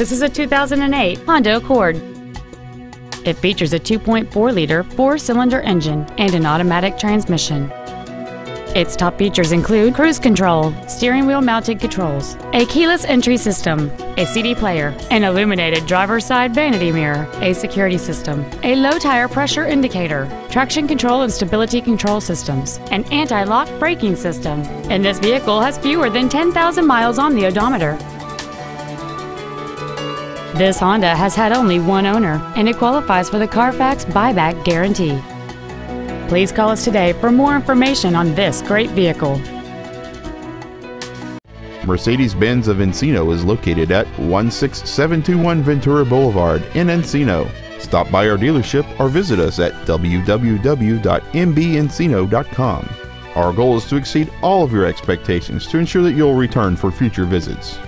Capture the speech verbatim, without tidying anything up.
This is a two thousand eight Honda Accord. It features a two point four liter four-cylinder engine and an automatic transmission. Its top features include cruise control, steering wheel mounted controls, a keyless entry system, a C D player, an illuminated driver's side vanity mirror, a security system, a low tire pressure indicator, traction control and stability control systems, an anti-lock braking system. And this vehicle has fewer than ten thousand miles on the odometer. This Honda has had only one owner, and it qualifies for the Carfax buyback guarantee. Please call us today for more information on this great vehicle. Mercedes-Benz of Encino is located at one six seven two one Ventura Boulevard in Encino. Stop by our dealership or visit us at w w w dot m b encino dot com. Our goal is to exceed all of your expectations to ensure that you'll return for future visits.